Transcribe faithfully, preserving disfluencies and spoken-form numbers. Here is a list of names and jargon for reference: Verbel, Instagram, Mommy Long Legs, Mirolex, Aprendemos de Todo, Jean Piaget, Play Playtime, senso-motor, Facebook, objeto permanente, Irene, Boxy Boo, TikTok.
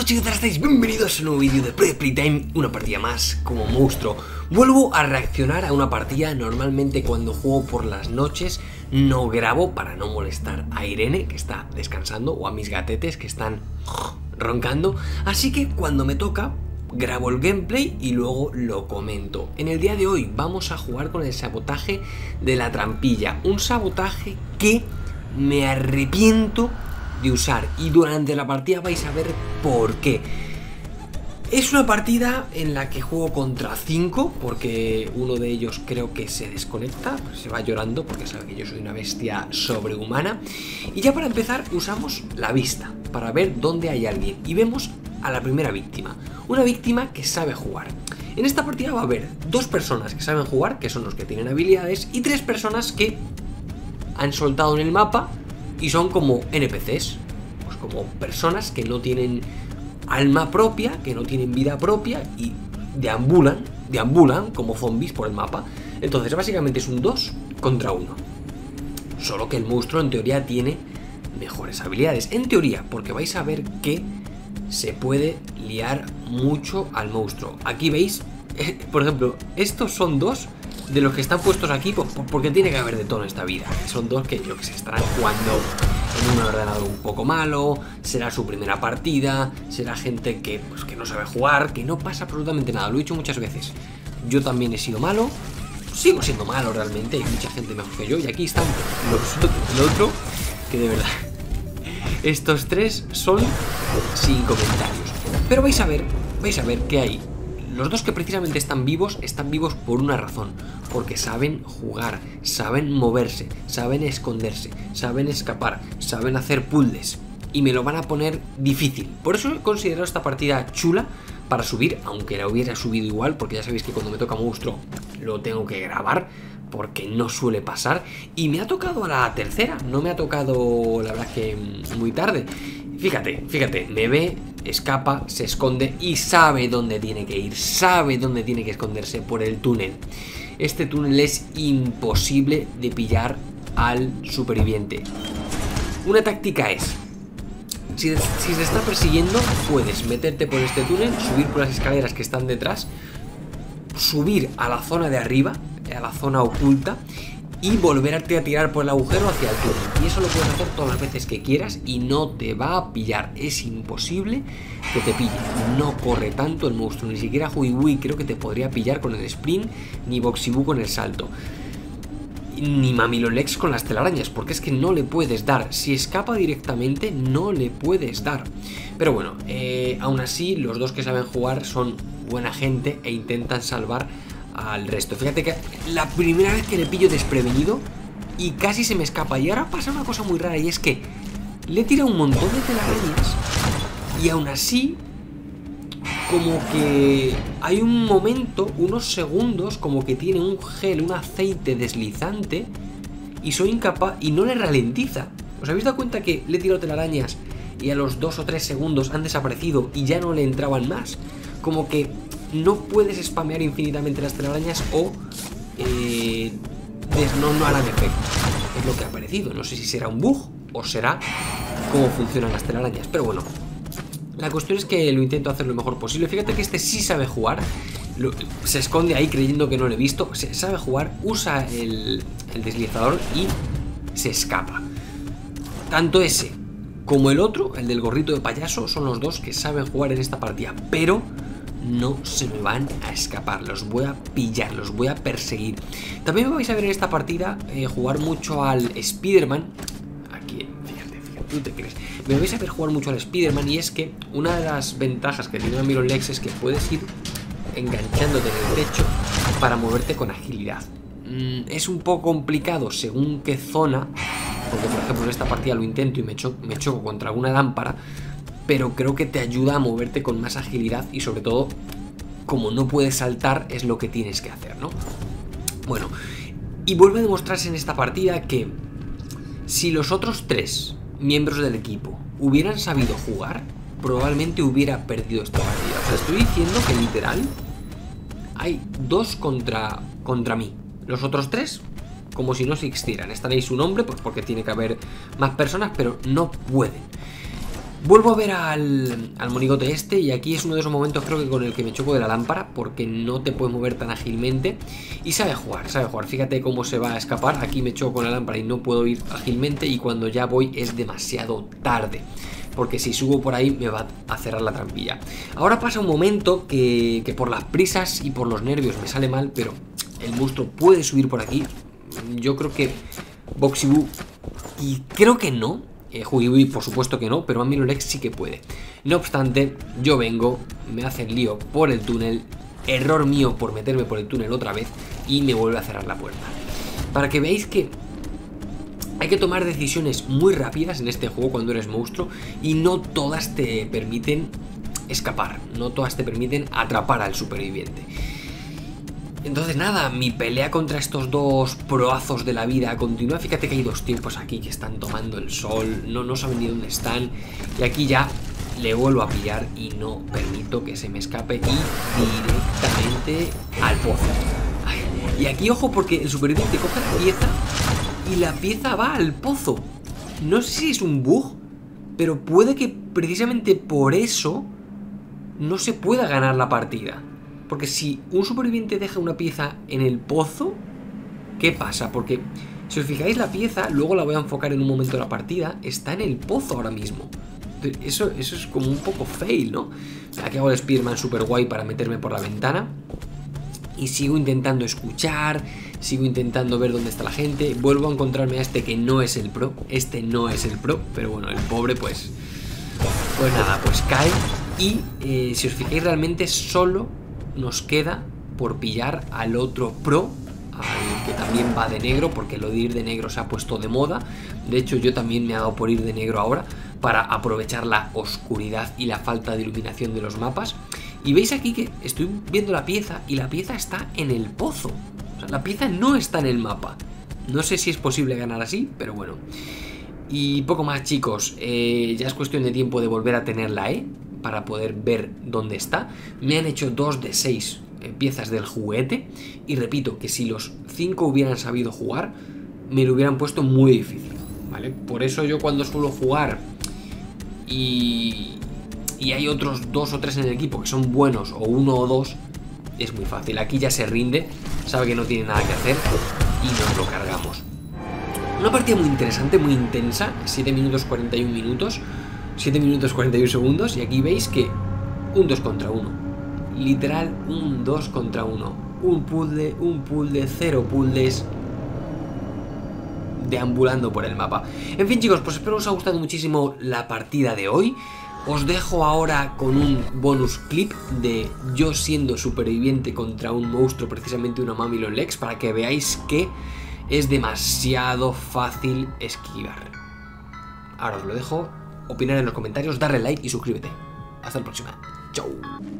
Hola chicos, ¿qué tal estáis? Bienvenidos a un nuevo vídeo de Play Playtime, una partida más como monstruo. Vuelvo a reaccionar a una partida. Normalmente cuando juego por las noches no grabo para no molestar a Irene, que está descansando, o a mis gatetes que están roncando. Así que cuando me toca, grabo el gameplay y luego lo comento. En el día de hoy vamos a jugar con el sabotaje de la trampilla. Un sabotaje que me arrepiento de usar, y durante la partida vais a ver por qué. Es una partida en la que juego contra cinco, porque uno de ellos creo que se desconecta, se va llorando porque sabe que yo soy una bestia sobrehumana. Y ya para empezar usamos la vista para ver dónde hay alguien, y vemos a la primera víctima, una víctima que sabe jugar. En esta partida va a haber dos personas que saben jugar, que son los que tienen habilidades, y tres personas que han soltado en el mapa y son como N P Cs, pues como personas que no tienen alma propia, que no tienen vida propia y deambulan, deambulan como zombies por el mapa. Entonces básicamente es un dos contra uno, solo que el monstruo en teoría tiene mejores habilidades, en teoría, porque vais a ver que se puede liar mucho al monstruo. Aquí veis, por ejemplo, estos son dos de los que están puestos aquí, pues, porque tiene que haber de todo en esta vida. Son dos que yo que se estarán jugando en un ordenador un poco malo, será su primera partida, será gente que, pues, que no sabe jugar, que no pasa absolutamente nada. Lo he dicho muchas veces, yo también he sido malo, sigo siendo malo realmente, hay mucha gente mejor que yo, y aquí están los otros, el otro, que de verdad, estos tres son sin comentarios. Pero vais a ver, vais a ver que hay... Los dos que precisamente están vivos, están vivos por una razón, porque saben jugar, saben moverse, saben esconderse, saben escapar, saben hacer puzzles, y me lo van a poner difícil. Por eso he considerado esta partida chula para subir, aunque la hubiera subido igual, porque ya sabéis que cuando me toca monstruo lo tengo que grabar, porque no suele pasar, y me ha tocado a la tercera, no me ha tocado la verdad que muy tarde. Fíjate, fíjate, me ve, escapa, se esconde y sabe dónde tiene que ir, sabe dónde tiene que esconderse, por el túnel. Este túnel es imposible de pillar al superviviente. Una táctica es, si, si se está persiguiendo, puedes meterte por este túnel, subir por las escaleras que están detrás, subir a la zona de arriba, a la zona oculta, y volverte a tirar por el agujero hacia el túnel. Y eso lo puedes hacer todas las veces que quieras y no te va a pillar. Es imposible que te pille. No corre tanto el monstruo. Ni siquiera Huihui creo que te podría pillar con el sprint, ni Boxy Boo con el salto, ni Mommy Long Legs con las telarañas, porque es que no le puedes dar. Si escapa directamente no le puedes dar. Pero bueno, eh, aún así los dos que saben jugar son buena gente e intentan salvar al resto. Fíjate que la primera vez que le pillo desprevenido y casi se me escapa. Y ahora pasa una cosa muy rara, y es que le he tirado un montón de telarañas y aún así como que hay un momento, unos segundos, como que tiene un gel, un aceite deslizante, y soy incapaz, y no le ralentiza. ¿Os habéis dado cuenta que le he tirado telarañas y a los dos o tres segundos han desaparecido y ya no le entraban más? Como que no puedes spamear infinitamente las telarañas o eh, no, no harán efecto. Es lo que ha aparecido. No sé si será un bug o será cómo funcionan las telarañas. Pero bueno, la cuestión es que lo intento hacer lo mejor posible. Fíjate que este sí sabe jugar. Lo, se esconde ahí creyendo que no lo he visto. Se, sabe jugar, usa el, el deslizador y se escapa. Tanto ese como el otro, el del gorrito de payaso, son los dos que saben jugar en esta partida. Pero no se me van a escapar, los voy a pillar, los voy a perseguir. También me vais a ver en esta partida eh, jugar mucho al Spider-Man. Aquí, fíjate, fíjate, tú te crees. Me vais a ver jugar mucho al Spider-Man, y es que una de las ventajas que tiene Mommy Long Legs es que puedes ir enganchándote en el techo para moverte con agilidad. Mm, es un poco complicado según qué zona, porque por ejemplo en esta partida lo intento y me, cho me choco contra una lámpara, pero creo que te ayuda a moverte con más agilidad, y sobre todo, como no puedes saltar, es lo que tienes que hacer, ¿no? Bueno, y vuelve a demostrarse en esta partida que si los otros tres miembros del equipo hubieran sabido jugar, probablemente hubiera perdido esta partida. O sea, estoy diciendo que literal hay dos contra, contra mí. Los otros tres, como si no se existieran. Estaréis un hombre, pues porque tiene que haber más personas, pero no pueden. Vuelvo a ver al, al monigote este, y aquí es uno de esos momentos, creo que con el que me choco de la lámpara, porque no te puedes mover tan ágilmente. Y sabe jugar, sabe jugar. Fíjate cómo se va a escapar. Aquí me choco con la lámpara y no puedo ir ágilmente, y cuando ya voy es demasiado tarde, porque si subo por ahí me va a cerrar la trampilla. Ahora pasa un momento que, que por las prisas y por los nervios me sale mal, pero el monstruo puede subir por aquí. Yo creo que Boxy Boo, y creo que no, Eh, Hugiwi, por supuesto que no, pero a Mirolex sí que puede. No obstante, yo vengo, me hacen lío por el túnel, error mío por meterme por el túnel otra vez, y me vuelve a cerrar la puerta. Para que veáis que hay que tomar decisiones muy rápidas en este juego cuando eres monstruo, y no todas te permiten escapar, no todas te permiten atrapar al superviviente. Entonces nada, mi pelea contra estos dos proazos de la vida continúa. Fíjate que hay dos tipos aquí que están tomando el sol, no, no saben ni dónde están. Y aquí ya le vuelvo a pillar y no permito que se me escape, y directamente al pozo. Ay, y aquí ojo, porque el superviviente coge la pieza y la pieza va al pozo. No sé si es un bug, pero puede que precisamente por eso no se pueda ganar la partida. Porque si un superviviente deja una pieza en el pozo, ¿qué pasa? Porque si os fijáis, la pieza, luego la voy a enfocar en un momento de la partida, está en el pozo ahora mismo. Eso, eso es como un poco fail, ¿no? Aquí hago el Spiderman super guay para meterme por la ventana, y sigo intentando escuchar, sigo intentando ver dónde está la gente. Vuelvo a encontrarme a este que no es el pro. Este no es el pro, pero bueno, el pobre pues... Pues nada, pues cae. Y eh, si os fijáis, realmente solo nos queda por pillar al otro pro, al que también va de negro, porque lo de ir de negro se ha puesto de moda. De hecho, yo también me he dado por ir de negro ahora, para aprovechar la oscuridad y la falta de iluminación de los mapas. Y veis aquí que estoy viendo la pieza, y la pieza está en el pozo. O sea, la pieza no está en el mapa. No sé si es posible ganar así, pero bueno. Y poco más, chicos. eh, Ya es cuestión de tiempo de volver a tenerla, ¿eh? Para poder ver dónde está. Me han hecho dos de seis eh, piezas del juguete, y repito que si los cinco hubieran sabido jugar, me lo hubieran puesto muy difícil, ¿vale? Por eso yo cuando suelo jugar y, y hay otros dos o tres en el equipo que son buenos, o uno o dos, es muy fácil. Aquí ya se rinde, sabe que no tiene nada que hacer, y nos lo cargamos. Una partida muy interesante, muy intensa. Siete minutos cuarenta y uno minutos, siete minutos cuarenta y uno segundos, y aquí veis que un dos contra uno, literal un dos contra uno, un puzzle, un puzzle, cero puzzles, deambulando por el mapa. En fin, chicos, pues espero os haya gustado muchísimo la partida de hoy. Os dejo ahora con un bonus clip de yo siendo superviviente contra un monstruo, precisamente una Mommy Long Legs, para que veáis que es demasiado fácil esquivar. Ahora os lo dejo. Opinar en los comentarios, darle like y suscríbete. Hasta la próxima. Chau.